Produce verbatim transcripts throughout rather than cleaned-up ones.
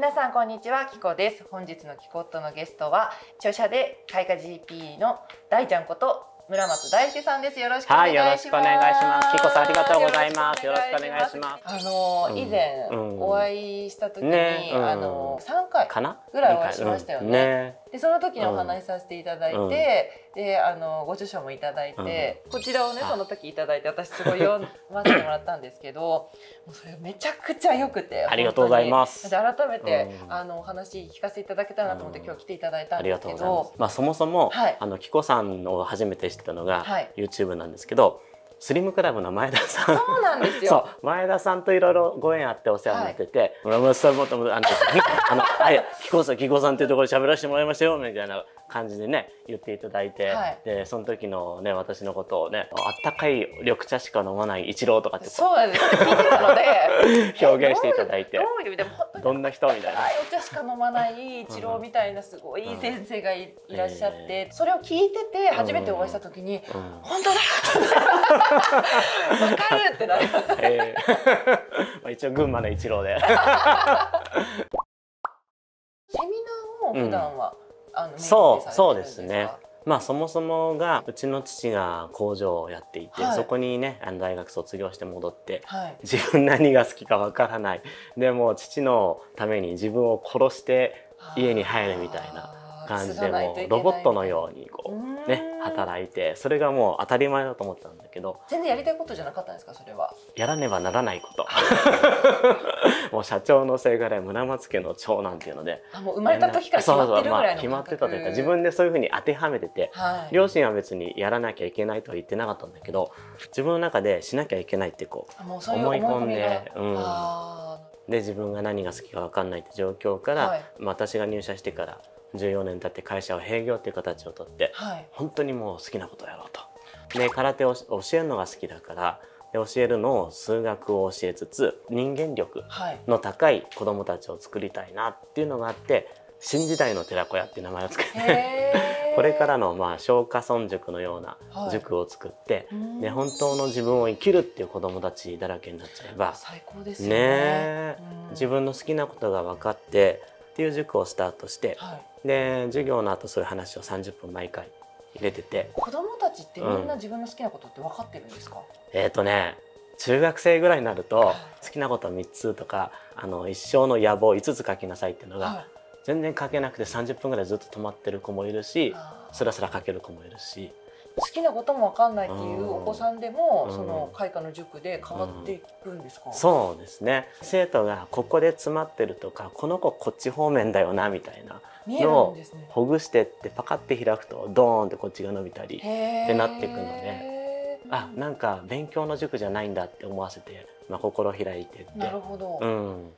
皆さんこんにちは、キコです。本日のキコットのゲストは著者で開花 ジーピー の大ちゃんこと村松大輔さんです。よろしくお願いします。はい、よろしくお願いします。キコさんありがとうございます。よろしくお願いします。あの以前お会いした時にあのさんかいぐらいお会いしましたよね。でその時にお話しさせていただいて、であのご著書もいただいて、こちらをねその時いただいて私すごい読ませてもらったんですけど、それめちゃくちゃ良くて、ありがとうございます。改めてあのお話聞かせていただけたらなと思って今日来ていただいたんですけど、まあそもそもあのキコさんを初めて知ったのが ユーチューブ なんですけど、スリムクラブの前田さん、そうなんですよ。そう、前田さんといろいろご縁あってお世話になってて、村松さんもともあのキコさんキコさんっていうところで喋らせてもらいましたよみたいな感じでね言っていただいて、はい、でその時のね私のことをね、あったかい緑茶しか飲まない一郎とかってそうなんです聞いてたので表現していただいて、どんな人みたいな、お茶しか飲まない一郎みたいなすごいいい先生が い,、うん、いらっしゃって、えー、それを聞いてて初めてお会いした時に、うんうん、本当だわかるってなりました、えー、一応群馬の一郎でセミナーを普段は、うんそうそうですね。まあそもそもがうちの父が工場をやっていて、はい、そこにねあの大学卒業して戻って、はい、自分何が好きかわからない、でも父のために自分を殺して家に入るみたいな感じで、もうロボットのようにこうね働いて、それがもう当たり前だと思ったんだけど、全然やりたいことじゃなかったんですか？それはやらねばならないこともう社長のせいぐらい村松家の長男っていうので、あもう生まれた時から決まってるぐらいの感覚、そうそう、まあ、決まってたというか自分でそういうふうに当てはめてて、はい、両親は別にやらなきゃいけないとは言ってなかったんだけど、自分の中でしなきゃいけないってこう思い込んで、うん、で自分が何が好きか分かんないって状況から、はい、私が入社してからじゅうよねん経って会社を閉業っていう形をとって、はい、本当にもう好きなことをやろうと。で空手を教えるのが好きだから、で教えるのを数学を教えつつ人間力の高い子どもたちを作りたいなっていうのがあって、新時代の寺子屋っていう名前をつけてこれからのまあ松下村塾のような塾を作って、はい、で本当の自分を生きるっていう子どもたちだらけになっちゃえば最高ですよね。自分の好きなことが分かってっていう塾をスタートして、はい、で授業の後そういう話をさんじゅっぷん毎回入れてて、子どもたちってみんな自分の好きなことって分かってるんですか？うん、えっとね中学生ぐらいになると好きなことはみっつとか、あの一生の野望いつつ書きなさいっていうのが、はい、全然書けなくてさんじゅっぷんぐらいずっと止まってる子もいるし、スラスラ書ける子もいるし。好きなことも分かんないっていうお子さんでも、うん、その開花の塾で変わっていくんですか？うん、そうですね。生徒がここで詰まってるとか、この子こっち方面だよなみたいなのをほぐしてってパカって開くとドーンってこっちが伸びたりってなっていくので、あなんか勉強の塾じゃないんだって思わせて、まあ、心開いてって。なるほど、うん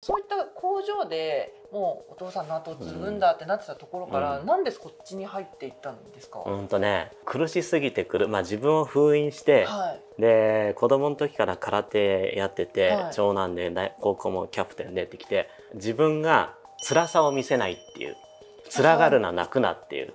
そういった工場でもうお父さんの後を継ぐんだってなってたところから、うん、なんでこっちに入っていったんですか？うんとね、苦しすぎてくる、まあ、自分を封印して、はい、で子供の時から空手やってて、はい、長男で高校もキャプテンでってきて、自分が辛さを見せないっていう、辛がるな泣くなっていう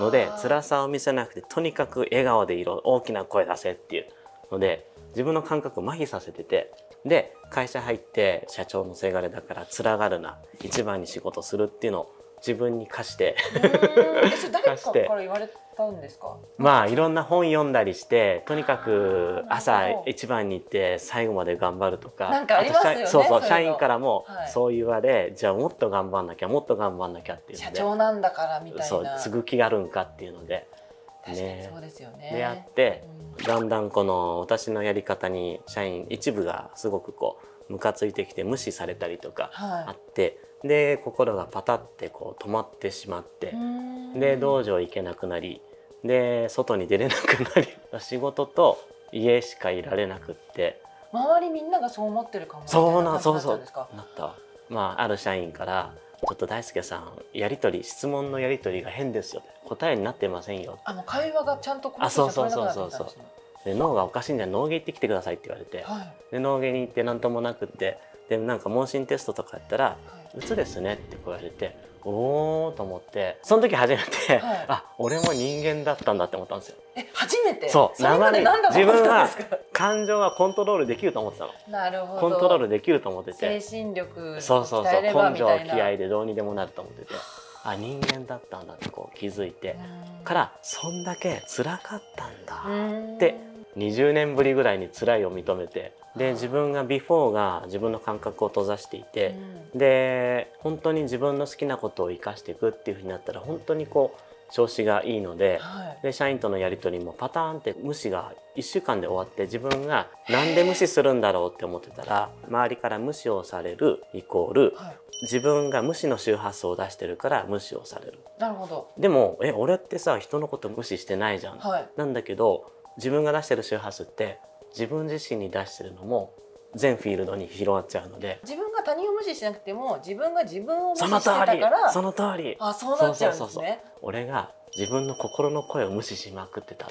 ので、辛さを見せなくてとにかく笑顔で色大きな声出せっていうので自分の感覚を麻痺させてて。で会社入って社長のせがれだから辛がるな一番に仕事するっていうのを自分に課して誰かから言われたんですか？まあいろんな本読んだりして、とにかく朝一番に行って最後まで頑張るとか、社員からもそう言われ、はい、じゃあもっと頑張んなきゃもっと頑張んなきゃっていうので、社長なんだからみたいな、そう継ぐ気があるんかっていうので。であって、うん、だんだんこの私のやり方に社員一部がすごくこうムカついてきて無視されたりとかあって、はい、で心がパタってこう止まってしまって、で道場行けなくなり、で外に出れなくなり仕事と家しかいられなくって、周りみんながそう思ってるかもしれない。そうそうなった、まあ、ある社員からちょっと大輔さんやり取り質問のやり取りが変ですよ、答えになってませんよ、あの会話がちゃんとコミュニケーション取れなくなってきたんですね。で脳がおかしいんじゃ脳芸行ってきてくださいって言われて、はい、で脳芸に行って何ともなくって、でなんか問診テストとかやったら「うつですね」って言われて、おーと思って、その時初めて、はい、あ、俺も人間だったんだって思ったんですよ。え、初めて。そう、生身。自分は感情はコントロールできると思ってたの。なるほど。コントロールできると思ってて、精神力、そうそうそう、根性気合でどうにでもなると思ってて、あ、人間だったんだってこう気づいてから、そんだけ辛かったんだってにじゅうねんぶりぐらいに辛いを認めて、で自分がビフォーが自分の感覚を閉ざしていて、うん、で本当に自分の好きなことを生かしていくっていうふうになったら本当にこう調子がいいの で,、はい、で社員とのやり取りもパターンって無視がいっしゅうかんで終わって、自分がなんで無視するんだろうって思ってたら、周りから無視をされるイコール、はい、自分が無視の周波数を出してるから無視をされる。なるほど。でもえ俺ってさ、人のこと無視してないじゃん、はい、なんだけど自分が出してる周波数って自分自身に出してるのも全フィールドに広がっちゃうので、自分が他人を無視しなくても自分が自分を無視してたから、その通り、あ、そうなっちゃうんですね。俺が自分の心の声を無視しまくってた。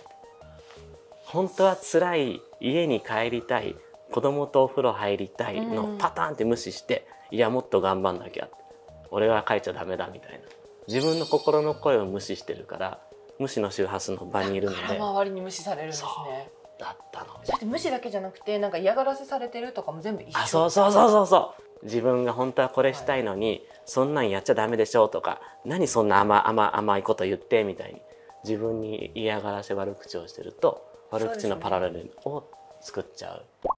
本当は辛い、家に帰りたい、子供とお風呂入りたいのパターンって無視して、うん、いやもっと頑張んなきゃ、俺は帰っちゃダメだみたいな、自分の心の声を無視してるから無視の周波数の場にいるので、周りに無視されるんですね。だったの。だって無視だけじゃなくて、なんか嫌がらせされてるとかも全部一緒。あ、そうそうそうそうそう。自分が本当はこれしたいのに、はい、そんなんやっちゃダメでしょとか、何そんな甘甘甘いこと言ってみたいに自分に嫌がらせ、悪口をしてると悪口のパラレルを作っちゃう。うね、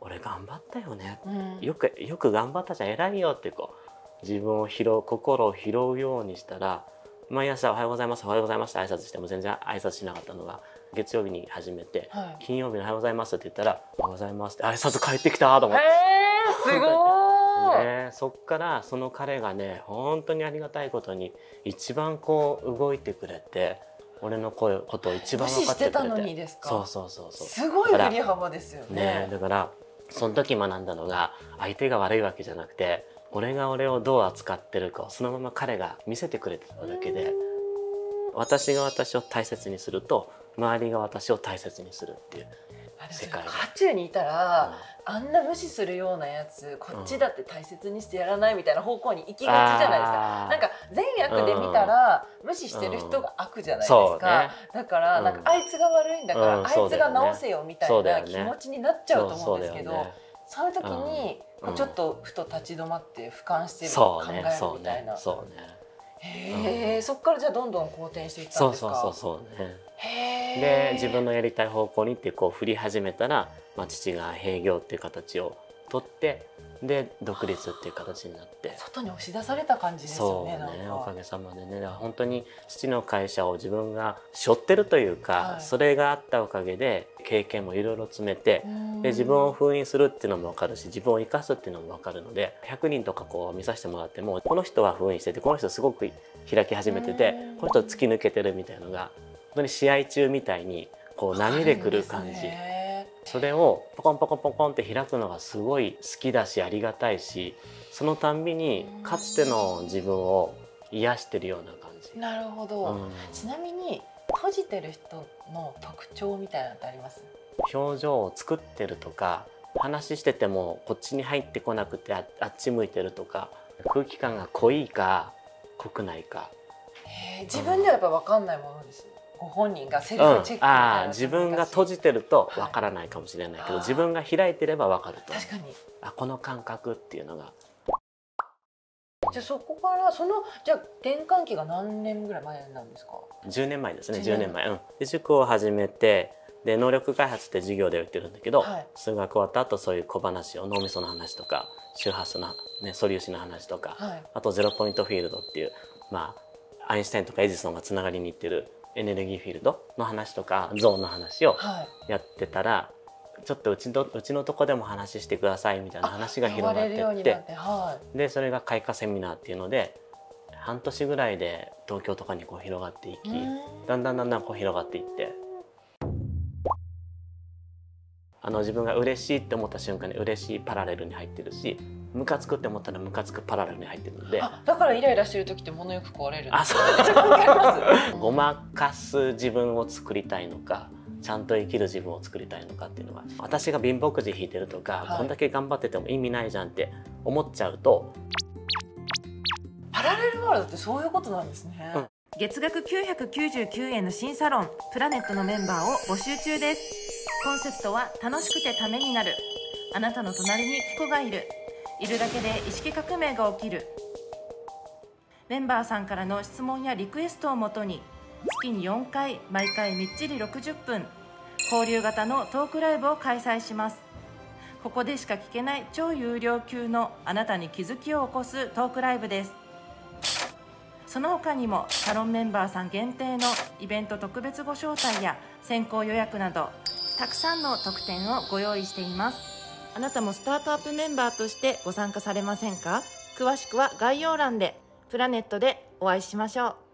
俺頑張ったよね。うん、よくよく頑張ったじゃん、偉いよってこう自分を拾う、心を拾うようにしたら。毎朝おはようございます、おはようございますって挨拶しても全然挨拶しなかったのが月曜日に始めて、はい、金曜日におはようございますって言ったらおはようございますって挨拶返ってきたと思って、えー、すごーいね。そっからその彼がね、本当にありがたいことに一番こう動いてくれて、俺の声ことを一番分かってくれて、無視してたのにですか。そうそうそうそう、すごい振り幅ですよね。ね、だからその時学んだのが、相手が悪いわけじゃなくて、俺が俺をどう扱ってるかをそのまま彼が見せてくれてただけで、私が私を大切にすると周りが私を大切にするっていう世界。渦中にいたら、うん、あんな無視するようなやつこっちだって大切にしてやらないみたいな方向に行きがちじゃないですか、うん、なんか善悪で見たら、うん、無視してる人が悪じゃないですか、うん、ね、だからなんか、うん、あいつが悪いんだから、うん、あいつが直せよみたいな気持ちになっちゃうと思うんですけど、そういう時に、うん、ちょっとふと立ち止まって俯瞰して考えるみたいな。へえ、そっからじゃあどんどん好転していったんですか。そうそうそうそうね。へえ。で自分のやりたい方向にってこう振り始めたら、まあ、父が閉業っていう形を取って、で独立っていう形になって、外に押し出された感じですよね。そうね、おかげさまでね。本当に父の会社を自分が背負ってるというか、はい、それがあったおかげで経験もいろいろ詰めて、で自分を封印するっていうのも分かるし、自分を生かすっていうのも分かるので、ひゃくにんとかこう見させてもらっても、この人は封印してて、この人すごく開き始めてて、この人突き抜けてるみたいのが本当に試合中みたいにこう波でくる感じ。それをポコンポコンポコンって開くのがすごい好きだし、ありがたいし、そのたんびにかつての自分を癒してるような感じ。なるほど、うん、ちなみに閉じてる人の特徴みたいなのってあります？表情を作ってるとか、話しててもこっちに入ってこなくて あ, あっち向いてるとか、空気感が濃いか濃くないか。へえ、自分ではやっぱ分かんないものです。うん、ご本人がセルフチェックみたいな、うん、自分が閉じてるとわからないかもしれないけど、はい、自分が開いてればわかると。確かに。あ、この感覚っていうのが。じゃあそこからそのじゃあ転換期が何年ぐらい前なんですか？じゅうねんまえですね。じゅうねんまえ。うん。で塾を始めて、で能力開発って授業で言ってるんだけど、はい、数学終わった後そういう小話を、脳みその話とか周波数のね、素粒子の話とか、はい、あとゼロポイントフィールドっていうまあアインシュタインとかエジソンがつながりにいってる。エネルギーフィールドの話とかゾーンの話をやってたら、はい、ちょっとうちのうちのとこでも話してくださいみたいな話が広がってって、でそれが開花セミナーっていうので半年ぐらいで東京とかにこう広がっていき、だんだんだんだんこう広がっていって、あの自分が嬉しいって思った瞬間に嬉しいパラレルに入ってるし、ムカつくって思ったらムカつくパラレルに入ってるので、あ、だからイライラしてる時って物よく壊れる。あ、そう。ごまかす自分を作りたいのか、ちゃんと生きる自分を作りたいのかっていうのが、私が貧乏くじ引いてるとか、はい、こんだけ頑張ってても意味ないじゃんって思っちゃうと。ワールドってそういうことなんですね、うん、月額きゅうひゃくきゅうじゅうきゅうえんの新サロンプラネットのメンバーを募集中です。コンセプトは楽しくてためになる、あなたの隣にキコがいる、いるだけで意識革命が起きる。メンバーさんからの質問やリクエストをもとに月によんかい、毎回みっちりろくじゅっぷん交流型のトークライブを開催します。ここでしか聞けない超有料級のあなたに気づきを起こすトークライブです。その他にもサロンメンバーさん限定のイベント特別ご招待や先行予約などたくさんの特典をご用意しています。あなたもスタートアップメンバーとしてご参加されませんか？詳しくは概要欄で。プラネットでお会いしましょう。